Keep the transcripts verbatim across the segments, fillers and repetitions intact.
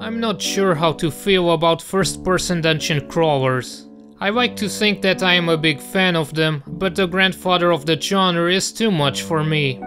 I'm not sure how to feel about first-person dungeon crawlers. I like to think that I am a big fan of them, but the grandfather of the genre is too much for me.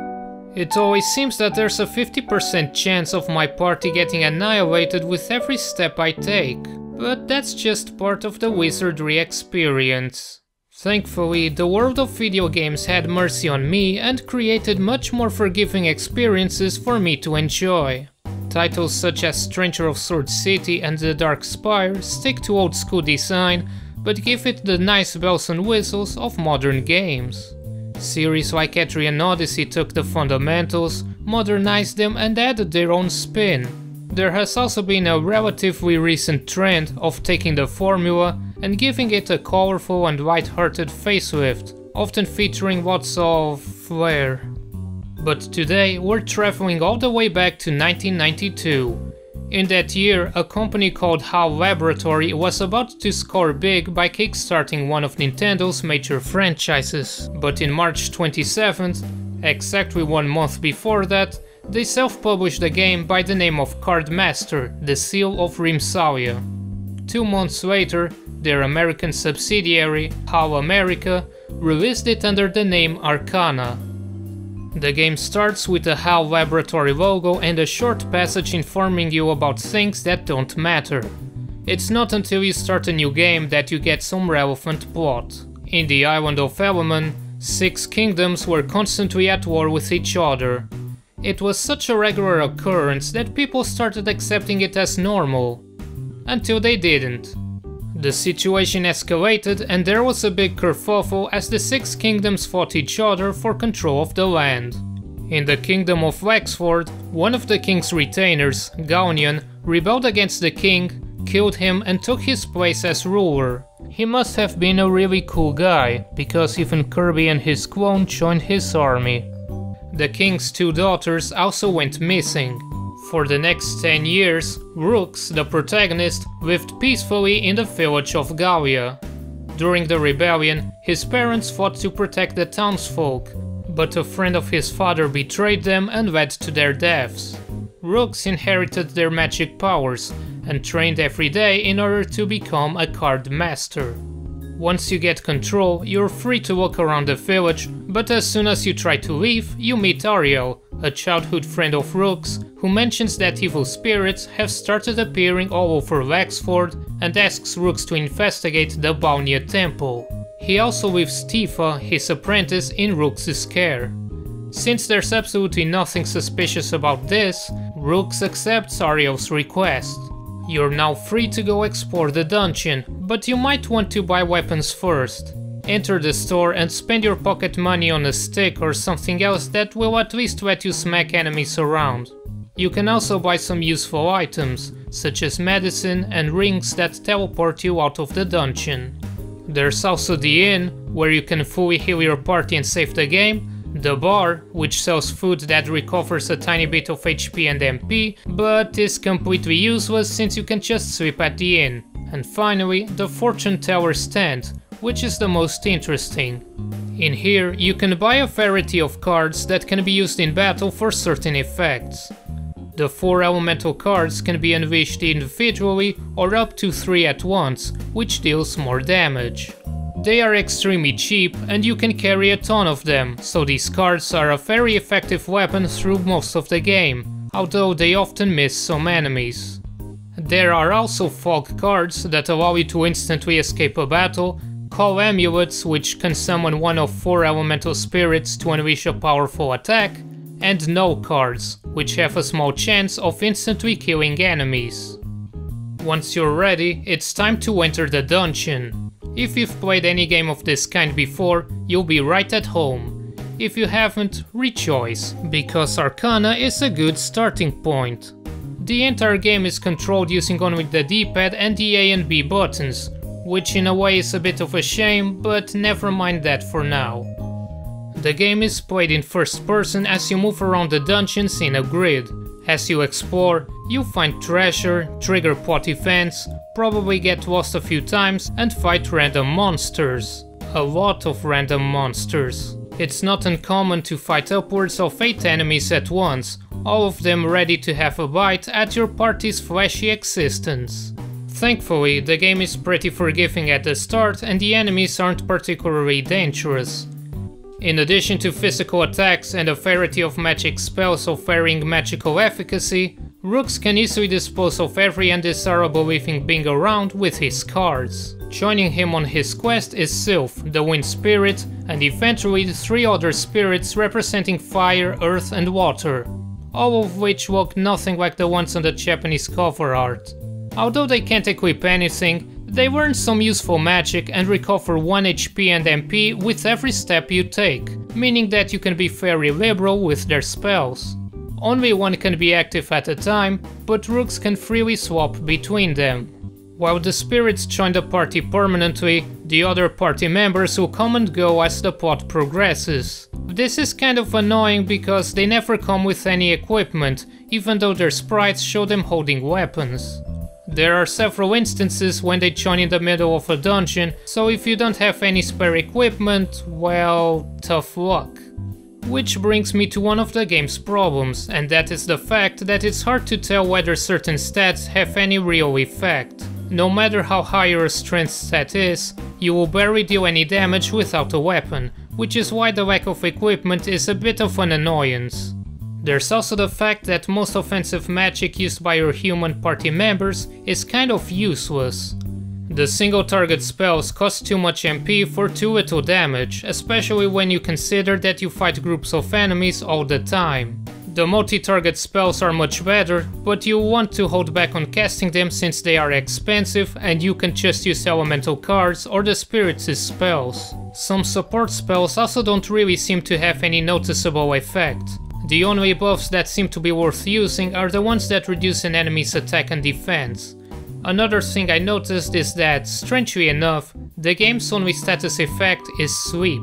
It always seems that there's a fifty percent chance of my party getting annihilated with every step I take, but that's just part of the Wizardry experience. Thankfully, the world of video games had mercy on me and created much more forgiving experiences for me to enjoy. Titles such as Stranger of Sword City and The Dark Spire stick to old school design, but give it the nice bells and whistles of modern games. Series like Etrian Odyssey took the fundamentals, modernized them and added their own spin. There has also been a relatively recent trend of taking the formula and giving it a colorful and light-hearted facelift, often featuring lots of flair. But today we're traveling all the way back to nineteen ninety-two. In that year, a company called H A L Laboratory was about to score big by kickstarting one of Nintendo's major franchises. But in March twenty-seventh, exactly one month before that, they self-published a game by the name of Card Master, the Seal of Rimsalia. Two months later, their American subsidiary, H A L America, released it under the name Arcana. The game starts with the H A L Laboratory logo and a short passage informing you about things that don't matter. It's not until you start a new game that you get some relevant plot. In the Island of Elemon, six kingdoms were constantly at war with each other. It was such a regular occurrence that people started accepting it as normal. Until they didn't. The situation escalated and there was a big kerfuffle as the six kingdoms fought each other for control of the land. In the Kingdom of Lexford, one of the king's retainers, Gaunian, rebelled against the king, killed him and took his place as ruler. He must have been a really cool guy, because even Kirby and his clone joined his army. The king's two daughters also went missing. For the next ten years, Rooks, the protagonist, lived peacefully in the village of Gallia. During the rebellion, his parents fought to protect the townsfolk, but a friend of his father betrayed them and led to their deaths. Rooks inherited their magic powers and trained every day in order to become a card master. Once you get control, you're free to walk around the village, but as soon as you try to leave, you meet Ariel, a childhood friend of Rooks, who mentions that evil spirits have started appearing all over Wexford and asks Rooks to investigate the Balnia Temple. He also leaves Tifa, his apprentice, in Rooks' care. Since there's absolutely nothing suspicious about this, Rooks accepts Ariel's request. You're now free to go explore the dungeon, but you might want to buy weapons first. Enter the store and spend your pocket money on a stick or something else that will at least let you smack enemies around. You can also buy some useful items, such as medicine and rings that teleport you out of the dungeon. There's also the inn, where you can fully heal your party and save the game, the bar, which sells food that recovers a tiny bit of H P and M P, but is completely useless since you can just sleep at the inn. And finally, the fortune teller stand, which is the most interesting. In here, you can buy a variety of cards that can be used in battle for certain effects. The four elemental cards can be unleashed individually or up to three at once, which deals more damage. They are extremely cheap and you can carry a ton of them, so these cards are a very effective weapon through most of the game, although they often miss some enemies. There are also fog cards that allow you to instantly escape a battle, call amulets which can summon one of four elemental spirits to unleash a powerful attack, and no cards, which have a small chance of instantly killing enemies. Once you're ready, it's time to enter the dungeon. If you've played any game of this kind before, you'll be right at home. If you haven't, rejoice, because Arcana is a good starting point. The entire game is controlled using only the D-pad and the A and B buttons, which in a way is a bit of a shame, but never mind that for now. The game is played in first person as you move around the dungeons in a grid. As you explore, you find treasure, trigger plot events, probably get lost a few times and fight random monsters. A lot of random monsters. It's not uncommon to fight upwards of eight enemies at once, all of them ready to have a bite at your party's flashy existence. Thankfully, the game is pretty forgiving at the start and the enemies aren't particularly dangerous. In addition to physical attacks and a variety of magic spells offering magical efficacy, Rooks can easily dispose of every undesirable living being around with his cards. Joining him on his quest is Sylph, the wind spirit, and eventually the three other spirits representing fire, earth and water, all of which look nothing like the ones on the Japanese cover art. Although they can't equip anything, they learn some useful magic and recover one H P and M P with every step you take, meaning that you can be fairly liberal with their spells. Only one can be active at a time, but Rooks can freely swap between them. While the spirits join the party permanently, the other party members will come and go as the plot progresses. This is kind of annoying because they never come with any equipment, even though their sprites show them holding weapons. There are several instances when they join in the middle of a dungeon, so if you don't have any spare equipment, well, tough luck. Which brings me to one of the game's problems, and that is the fact that it's hard to tell whether certain stats have any real effect. No matter how high your strength stat is, you will barely deal any damage without a weapon, which is why the lack of equipment is a bit of an annoyance. There's also the fact that most offensive magic used by your human party members is kind of useless. The single target spells cost too much M P for too little damage, especially when you consider that you fight groups of enemies all the time. The multi-target spells are much better, but you want to hold back on casting them since they are expensive and you can just use elemental cards or the spirits' spells. Some support spells also don't really seem to have any noticeable effect. The only buffs that seem to be worth using are the ones that reduce an enemy's attack and defense. Another thing I noticed is that, strangely enough, the game's only status effect is sleep.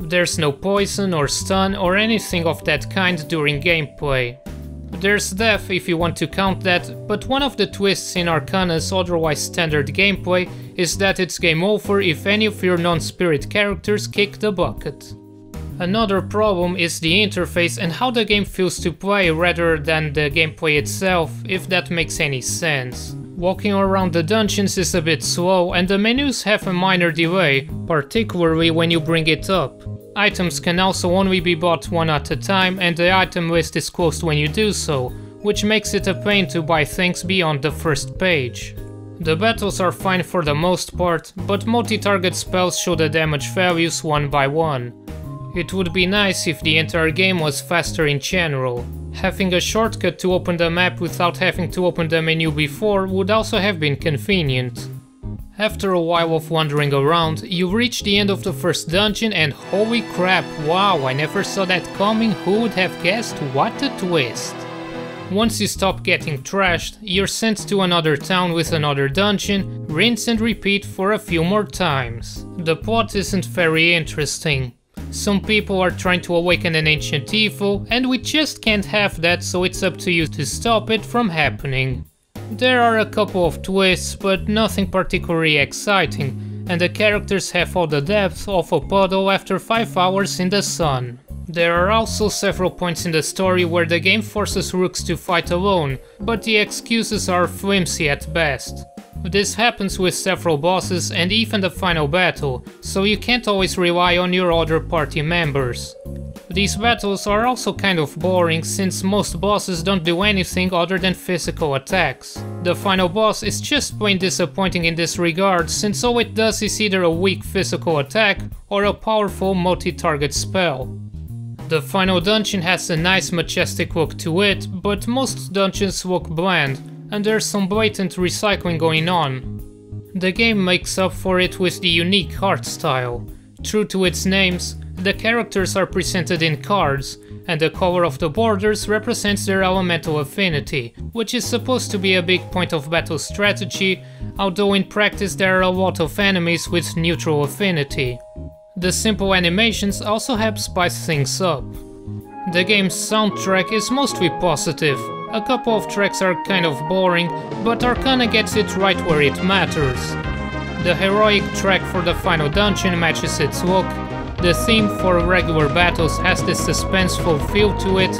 There's no poison or stun or anything of that kind during gameplay. There's death if you want to count that, but one of the twists in Arcana's otherwise standard gameplay is that it's game over if any of your non-spirit characters kick the bucket. Another problem is the interface and how the game feels to play rather than the gameplay itself, if that makes any sense. Walking around the dungeons is a bit slow and the menus have a minor delay, particularly when you bring it up. Items can also only be bought one at a time and the item list is closed when you do so, which makes it a pain to buy things beyond the first page. The battles are fine for the most part, but multi-target spells show the damage values one by one. It would be nice if the entire game was faster in general. Having a shortcut to open the map without having to open the menu before would also have been convenient. After a while of wandering around, you reach the end of the first dungeon and holy crap, wow, I never saw that coming, who would have guessed, what a twist! Once you stop getting trashed, you're sent to another town with another dungeon, rinse and repeat for a few more times. The plot isn't very interesting. Some people are trying to awaken an ancient evil, and we just can't have that, so it's up to you to stop it from happening. There are a couple of twists, but nothing particularly exciting, and the characters have all the depth of a puddle after five hours in the sun. There are also several points in the story where the game forces Rooks to fight alone, but the excuses are flimsy at best. This happens with several bosses and even the final battle, so you can't always rely on your other party members. These battles are also kind of boring since most bosses don't do anything other than physical attacks. The final boss is just plain disappointing in this regard since all it does is either a weak physical attack or a powerful multi-target spell. The final dungeon has a nice majestic look to it, but most dungeons look bland, and there's some blatant recycling going on. The game makes up for it with the unique art style. True to its names, the characters are presented in cards, and the color of the borders represents their elemental affinity, which is supposed to be a big point of battle strategy, although in practice there are a lot of enemies with neutral affinity. The simple animations also help spice things up. The game's soundtrack is mostly positive. A couple of tracks are kind of boring, but Arcana gets it right where it matters. The heroic track for the final dungeon matches its look, The theme for regular battles has this suspenseful feel to it,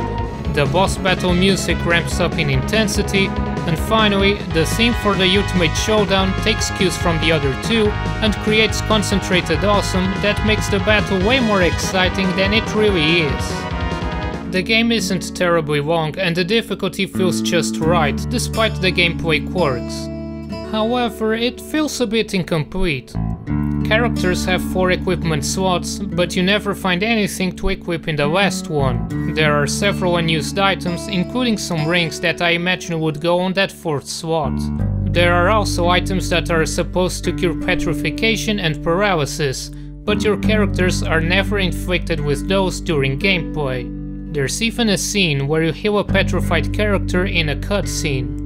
the boss battle music ramps up in intensity, and finally, the theme for the Ultimate Showdown takes cues from the other two and creates concentrated awesome that makes the battle way more exciting than it really is. The game isn't terribly long and the difficulty feels just right, despite the gameplay quirks. However, it feels a bit incomplete. Characters have four equipment slots, but you never find anything to equip in the last one. There are several unused items, including some rings that I imagine would go on that fourth slot. There are also items that are supposed to cure petrification and paralysis, but your characters are never inflicted with those during gameplay. There's even a scene where you heal a petrified character in a cutscene.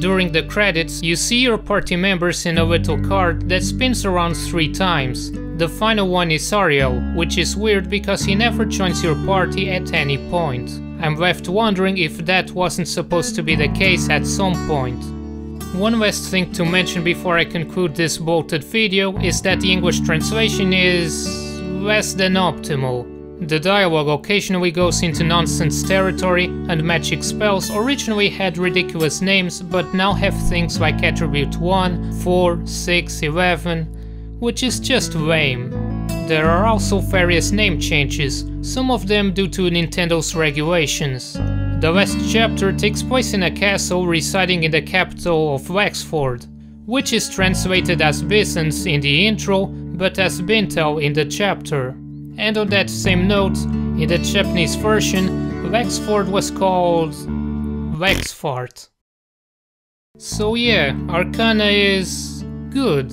During the credits, you see your party members in a little card that spins around three times. The final one is Ariel, which is weird because he never joins your party at any point. I'm left wondering if that wasn't supposed to be the case at some point. One last thing to mention before I conclude this bolted video is that the English translation is less than optimal. The dialogue occasionally goes into nonsense territory, and magic spells originally had ridiculous names but now have things like attribute one, four, six, eleven, which is just lame. There are also various name changes, some of them due to Nintendo's regulations. The last chapter takes place in a castle residing in the capital of Wexford, which is translated as Bissens in the intro but as Bintel in the chapter. And on that same note, in the Japanese version, Wexford was called Wexfort. So yeah, Arcana is good.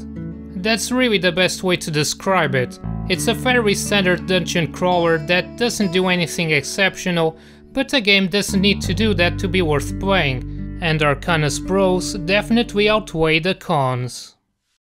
That's really the best way to describe it. It's a fairly standard dungeon crawler that doesn't do anything exceptional, but a game doesn't need to do that to be worth playing, and Arcana's pros definitely outweigh the cons.